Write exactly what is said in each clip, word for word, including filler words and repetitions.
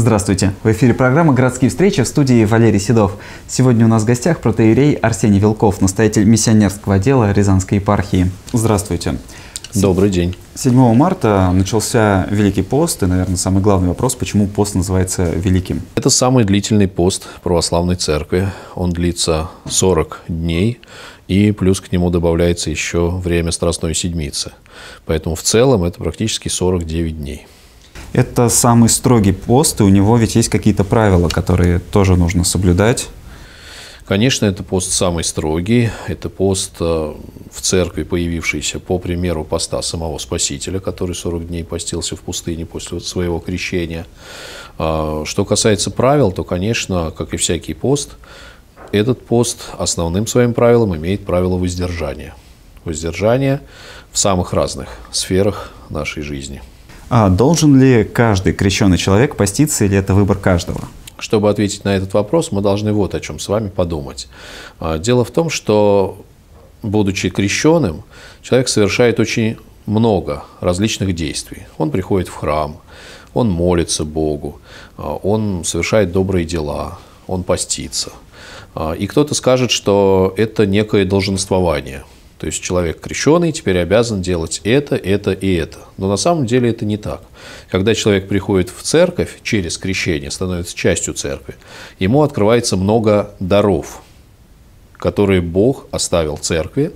Здравствуйте! В эфире программа «Городские встречи», в студии Валерий Седов. Сегодня у нас в гостях протоиерей Арсений Вилков, настоятель миссионерского отдела Рязанской епархии. Здравствуйте! Добрый день! седьмого марта начался Великий пост, и, наверное, самый главный вопрос, почему пост называется Великим? Это самый длительный пост православной церкви. Он длится сорок дней, и плюс к нему добавляется еще время Страстной Седмицы. Поэтому в целом это практически сорок девять дней. Это самый строгий пост, и у него ведь есть какие-то правила, которые тоже нужно соблюдать. Конечно, это пост самый строгий. Это пост в церкви, появившийся по примеру поста самого Спасителя, который сорок дней постился в пустыне после своего крещения. Что касается правил, то, конечно, как и всякий пост, этот пост основным своим правилом имеет правило воздержания. Воздержание в самых разных сферах нашей жизни. А должен ли каждый крещеный человек поститься, или это выбор каждого? Чтобы ответить на этот вопрос, мы должны вот о чем с вами подумать. Дело в том, что, будучи крещеным, человек совершает очень много различных действий. Он приходит в храм, он молится Богу, он совершает добрые дела, он постится. И кто-то скажет, что это некое долженствование. То есть человек крещеный теперь обязан делать это, это и это. Но на самом деле это не так. Когда человек приходит в церковь через крещение, становится частью церкви, ему открывается много даров, которые Бог оставил церкви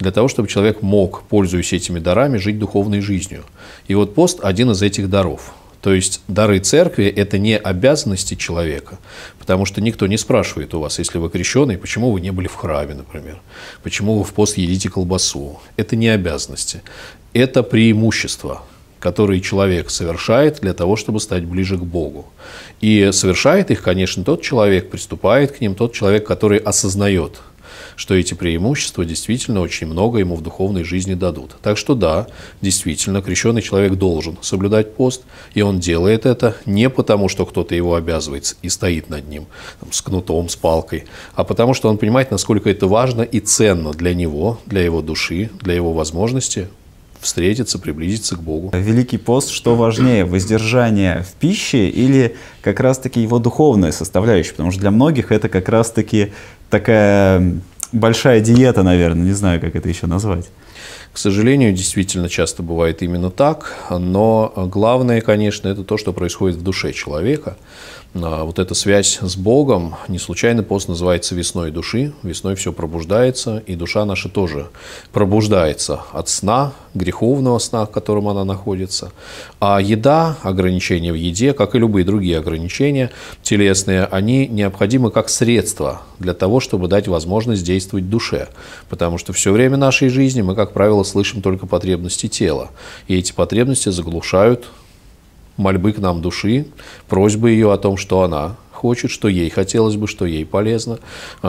для того, чтобы человек мог, пользуясь этими дарами, жить духовной жизнью. И вот пост – один из этих даров. То есть дары церкви – это не обязанности человека, потому что никто не спрашивает у вас, если вы крещеный, почему вы не были в храме, например, почему вы в пост едите колбасу. Это не обязанности, это преимущества, которые человек совершает для того, чтобы стать ближе к Богу. И совершает их, конечно, тот человек, приступает к ним тот человек, который осознает, что эти преимущества действительно очень много ему в духовной жизни дадут. Так что да, действительно, крещеный человек должен соблюдать пост, и он делает это не потому, что кто-то его обязывается и стоит над ним там, с кнутом, с палкой, а потому, что он понимает, насколько это важно и ценно для него, для его души, для его возможности встретиться, приблизиться к Богу. Великий пост, что важнее, воздержание в пище или как раз-таки его духовная составляющая? Потому что для многих это как раз-таки такая большая диета, наверное, не знаю, как это еще назвать. К сожалению, действительно часто бывает именно так, но главное, конечно, это то, что происходит в душе человека. Вот эта связь с Богом, не случайно пост называется «Весной души», весной все пробуждается, и душа наша тоже пробуждается от сна, греховного сна, в котором она находится. А еда, ограничения в еде, как и любые другие ограничения телесные, они необходимы как средство для того, чтобы дать возможность действовать душе, потому что все время нашей жизни мы, как правило, слышим только потребности тела, и эти потребности заглушают мольбы к нам души, просьбы ее о том, что она хочет, что ей хотелось бы, что ей полезно.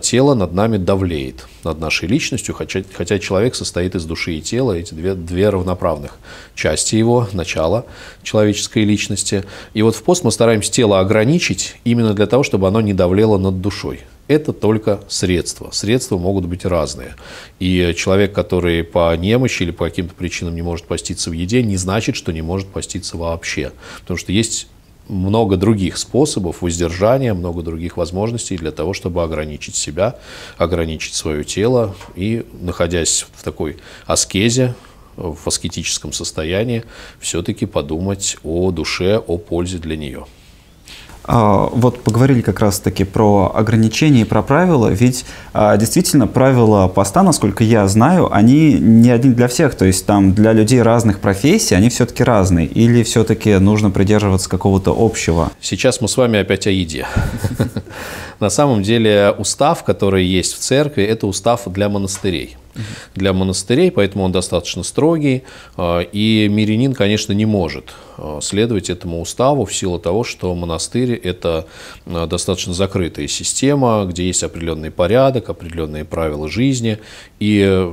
Тело над нами давлеет, над нашей личностью, хотя, хотя человек состоит из души и тела, эти две, две равноправных части его, начало человеческой личности. И вот в пост мы стараемся тело ограничить именно для того, чтобы оно не давлело над душой. Это только средства. Средства могут быть разные. И человек, который по немощи или по каким-то причинам не может поститься в еде, не значит, что не может поститься вообще. Потому что есть много других способов воздержания, много других возможностей для того, чтобы ограничить себя, ограничить свое тело. И, находясь в такой аскезе, в аскетическом состоянии, все-таки подумать о душе, о пользе для нее. Вот поговорили как раз-таки про ограничения и про правила, ведь действительно правила поста, насколько я знаю, они не одни для всех, то есть там для людей разных профессий они все-таки разные, или все-таки нужно придерживаться какого-то общего? Сейчас мы с вами опять о еде. На самом деле устав, который есть в церкви, это устав для монастырей. Для монастырей, поэтому он достаточно строгий, и мирянин, конечно, не может следовать этому уставу в силу того, что монастырь – это достаточно закрытая система, где есть определенный порядок, определенные правила жизни, и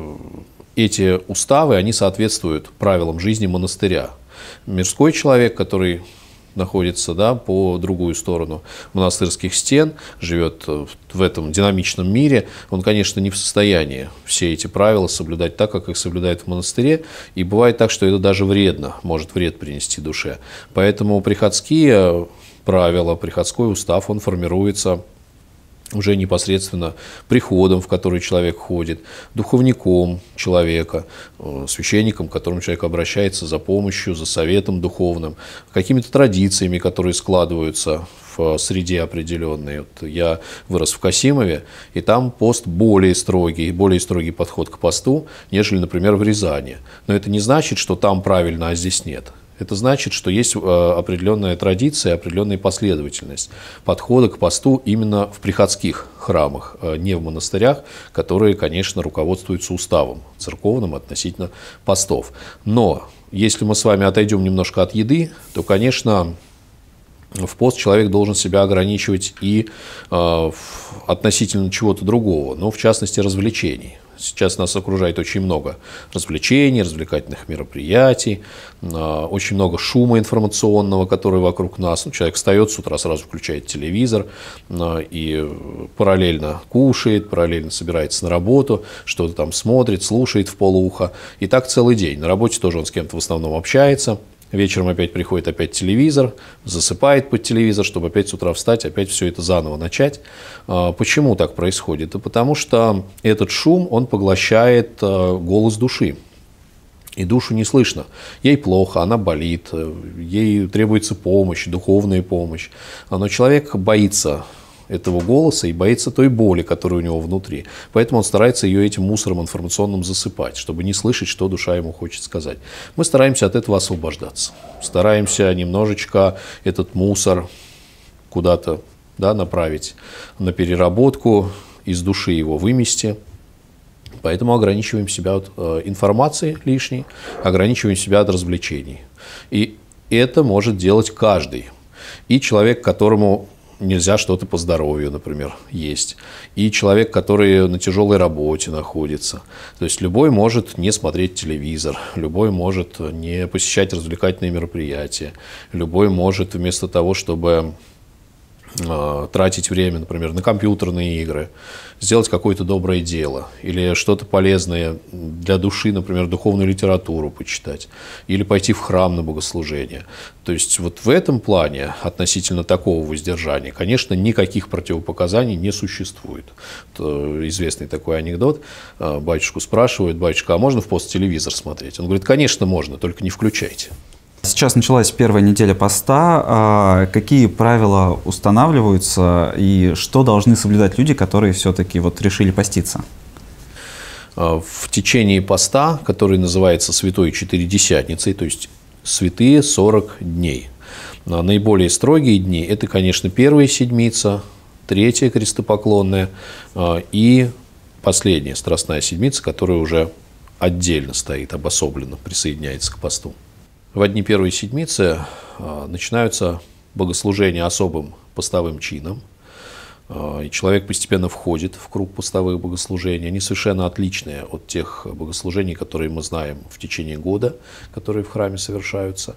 эти уставы, они соответствуют правилам жизни монастыря. Мирской человек, который находится, да, по другую сторону монастырских стен, живет в этом динамичном мире, он, конечно, не в состоянии все эти правила соблюдать так, как их соблюдают в монастыре, и бывает так, что это даже вредно, может вред принести душе. Поэтому приходские правила, приходской устав, он формируется уже непосредственно приходом, в который человек ходит, духовником человека, священником, к которому человек обращается за помощью, за советом духовным, какими-то традициями, которые складываются в среде определенной. Вот я вырос в Касимове, и там пост более строгий, более строгий подход к посту, нежели, например, в Рязани. Но это не значит, что там правильно, а здесь нет. Это значит, что есть определенная традиция, определенная последовательность подхода к посту именно в приходских храмах, не в монастырях, которые, конечно, руководствуются уставом церковным относительно постов. Но если мы с вами отойдем немножко от еды, то, конечно, в пост человек должен себя ограничивать и относительно чего-то другого, но в частности развлечений. Сейчас нас окружает очень много развлечений, развлекательных мероприятий, очень много шума информационного, который вокруг нас. Ну, человек встает с утра, сразу включает телевизор и параллельно кушает, параллельно собирается на работу, что-то там смотрит, слушает в полуухо. И так целый день. На работе тоже он с кем-то в основном общается. Вечером опять приходит опять телевизор, засыпает под телевизор, чтобы опять с утра встать, опять все это заново начать. Почему так происходит? Да потому что этот шум, он поглощает голос души. И душу не слышно. Ей плохо, она болит, ей требуется помощь, духовная помощь. Но человек боится этого голоса и боится той боли, которая у него внутри. Поэтому он старается ее этим мусором информационным засыпать, чтобы не слышать, что душа ему хочет сказать. Мы стараемся от этого освобождаться. Стараемся немножечко этот мусор куда-то, да, направить на переработку, из души его вымести. Поэтому ограничиваем себя от информации лишней, ограничиваем себя от развлечений. И это может делать каждый. И человек, которому нельзя что-то по здоровью, например, есть. И человек, который на тяжелой работе находится. То есть любой может не смотреть телевизор, любой может не посещать развлекательные мероприятия, любой может вместо того, чтобы тратить время, например, на компьютерные игры, сделать какое-то доброе дело или что-то полезное для души, например, духовную литературу почитать или пойти в храм на богослужение. То есть вот в этом плане относительно такого воздержания, конечно, никаких противопоказаний не существует. Это известный такой анекдот. Батюшку спрашивают: батюшка, а можно в пост телевизор смотреть? Он говорит: конечно, можно, только не включайте. Сейчас началась первая неделя поста. Какие правила устанавливаются и что должны соблюдать люди, которые все-таки вот решили поститься? В течение поста, который называется Святой Четыредесятницей, то есть святые сорок дней. Наиболее строгие дни – это, конечно, первая седмица, третья крестопоклонная и последняя Страстная седмица, которая уже отдельно стоит, обособленно присоединяется к посту. Во дни первой седмицы начинаются богослужения особым постовым чином. И человек постепенно входит в круг постовых богослужений. Они совершенно отличные от тех богослужений, которые мы знаем в течение года, которые в храме совершаются.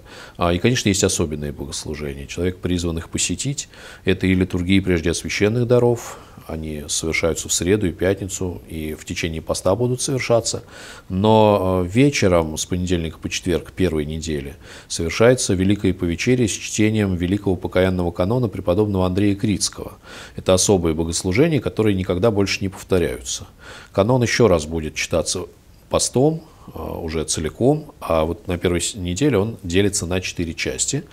И, конечно, есть особенные богослужения. Человек призван их посетить. Это и литургии прежде освященных даров. Они совершаются в среду и пятницу, и в течение поста будут совершаться. Но вечером с понедельника по четверг первой недели совершается Великое повечерие с чтением Великого покаянного канона преподобного Андрея Критского. Это особые богослужения, которые никогда больше не повторяются. Канон еще раз будет читаться постом, уже целиком, а вот на первой неделе он делится на четыре части,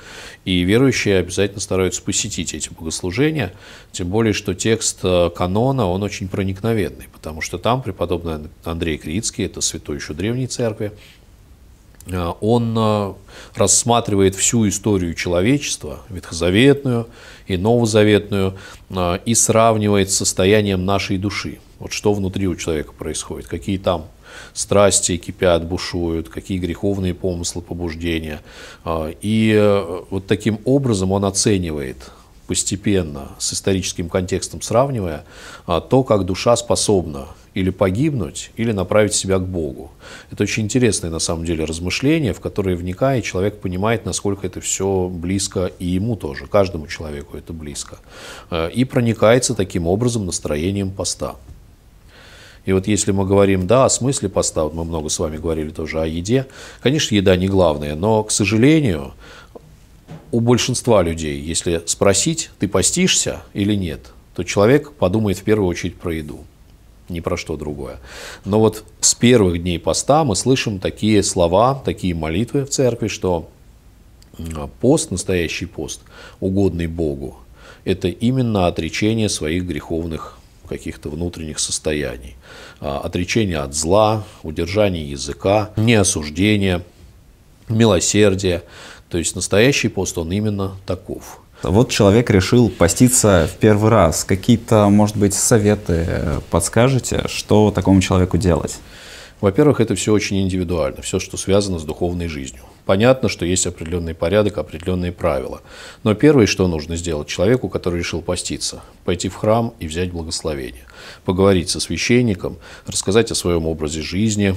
и верующие обязательно стараются посетить эти богослужения, тем более, что текст канона, он очень проникновенный, потому что там преподобный Андрей Критский, это святой еще Древней Церкви, он рассматривает всю историю человечества, ветхозаветную и новозаветную, и сравнивает с состоянием нашей души, вот что внутри у человека происходит, какие там страсти кипят, бушуют, какие греховные помыслы, побуждения. И вот таким образом он оценивает постепенно, с историческим контекстом сравнивая, то, как душа способна или погибнуть, или направить себя к Богу. Это очень интересное, на самом деле, размышление, в которое вникает, человек понимает, насколько это все близко и ему тоже, каждому человеку это близко. И проникается таким образом настроением поста. И вот если мы говорим, да, о смысле поста, вот мы много с вами говорили тоже о еде, конечно, еда не главная, но, к сожалению, у большинства людей, если спросить, ты постишься или нет, то человек подумает в первую очередь про еду, ни про что другое. Но вот с первых дней поста мы слышим такие слова, такие молитвы в церкви, что пост, настоящий пост, угодный Богу, это именно отречение своих греховных каких-то внутренних состояний, отречение от зла, удержание языка, неосуждение, милосердие. То есть настоящий пост, он именно таков. Вот человек решил поститься в первый раз. Какие-то, может быть, советы подскажете, что такому человеку делать? Во-первых, это все очень индивидуально, все, что связано с духовной жизнью. Понятно, что есть определенный порядок, определенные правила. Но первое, что нужно сделать человеку, который решил поститься, пойти в храм и взять благословение, поговорить со священником, рассказать о своем образе жизни,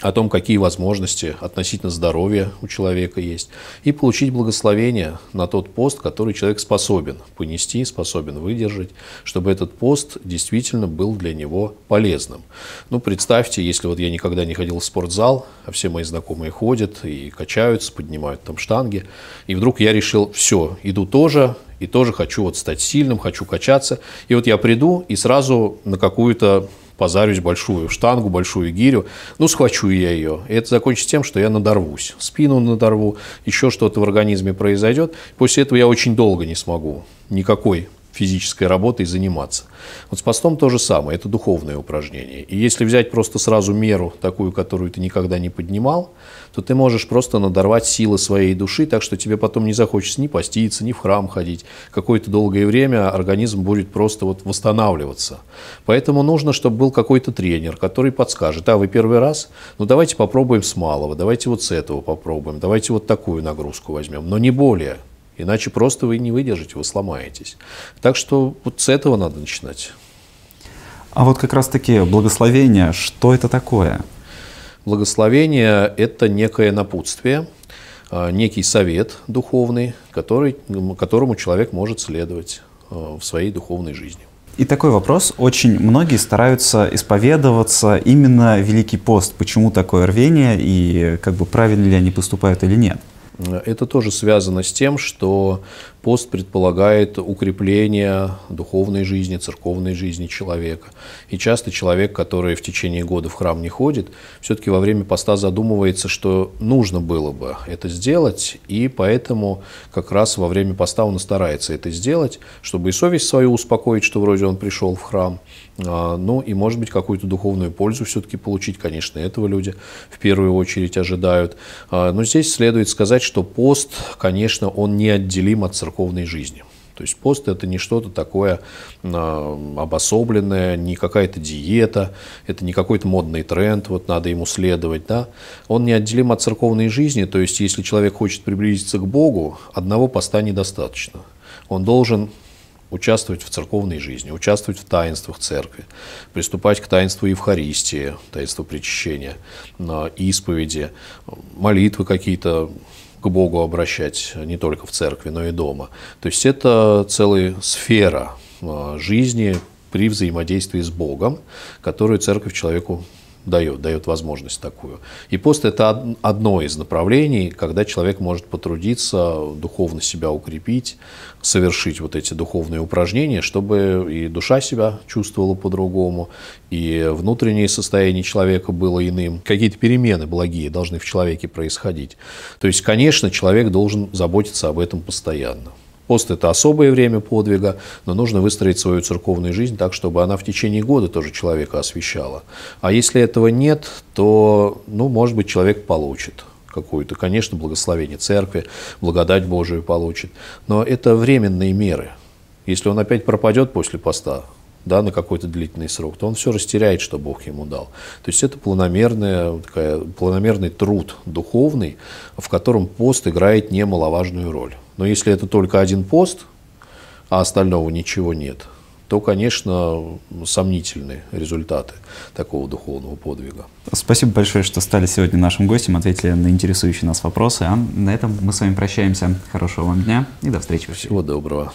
о том, какие возможности относительно здоровья у человека есть, и получить благословение на тот пост, который человек способен понести, способен выдержать, чтобы этот пост действительно был для него полезным. Ну, представьте, если вот я никогда не ходил в спортзал, а все мои знакомые ходят и качаются, поднимают там штанги, и вдруг я решил, все, иду тоже, и тоже хочу вот стать сильным, хочу качаться, и вот я приду и сразу на какую-то позарюсь большую штангу, большую гирю, ну, схвачу я ее. И это закончится тем, что я надорвусь, спину надорву, еще что-то в организме произойдет. После этого я очень долго не смогу никакой физической работой заниматься. Вот с постом то же самое, это духовное упражнение. И если взять просто сразу меру, такую, которую ты никогда не поднимал, то ты можешь просто надорвать силы своей души, так что тебе потом не захочется ни поститься, ни в храм ходить. Какое-то долгое время организм будет просто вот восстанавливаться. Поэтому нужно, чтобы был какой-то тренер, который подскажет, а вы первый раз, ну давайте попробуем с малого, давайте вот с этого попробуем, давайте вот такую нагрузку возьмем, но не более. Иначе просто вы не выдержите, вы сломаетесь. Так что вот с этого надо начинать. А вот как раз-таки благословение, что это такое? Благословение – это некое напутствие, некий совет духовный, который, которому человек может следовать в своей духовной жизни. И такой вопрос. Очень многие стараются исповедоваться именно Великий пост. Почему такое рвение и как бы правильно ли они поступают или нет? Это тоже связано с тем, что пост предполагает укрепление духовной жизни, церковной жизни человека. И часто человек, который в течение года в храм не ходит, все-таки во время поста задумывается, что нужно было бы это сделать, и поэтому как раз во время поста он и старается это сделать, чтобы и совесть свою успокоить, что вроде он пришел в храм, ну и, может быть, какую-то духовную пользу все-таки получить. Конечно, этого люди в первую очередь ожидают. Но здесь следует сказать, что пост, конечно, он неотделим от церковной жизни. То есть пост – это не что-то такое обособленное, не какая-то диета, это не какой-то модный тренд, вот надо ему следовать. Да? Он неотделим от церковной жизни, то есть если человек хочет приблизиться к Богу, одного поста недостаточно. Он должен участвовать в церковной жизни, участвовать в таинствах церкви, приступать к таинству Евхаристии, таинству причащения, исповеди, молитвы какие-то к Богу обращать не только в церкви, но и дома. То есть это целая сфера жизни при взаимодействии с Богом, которую церковь человеку дает, дает возможность такую. И пост – это одно из направлений, когда человек может потрудиться, духовно себя укрепить, совершить вот эти духовные упражнения, чтобы и душа себя чувствовала по-другому, и внутреннее состояние человека было иным. Какие-то перемены благие должны в человеке происходить. То есть, конечно, человек должен заботиться об этом постоянно. Пост – это особое время подвига, но нужно выстроить свою церковную жизнь так, чтобы она в течение года тоже человека освещала. А если этого нет, то, ну, может быть, человек получит какую-то, конечно, благословение церкви, благодать Божию получит. Но это временные меры. Если он опять пропадет после поста, да, на какой-то длительный срок, то он все растеряет, что Бог ему дал. То есть это планомерная, такая, планомерный труд духовный, в котором пост играет немаловажную роль. Но если это только один пост, а остального ничего нет, то, конечно, сомнительные результаты такого духовного подвига. Спасибо большое, что стали сегодня нашим гостем, ответили на интересующие нас вопросы. А на этом мы с вами прощаемся. Хорошего вам дня и до встречи. Всего доброго.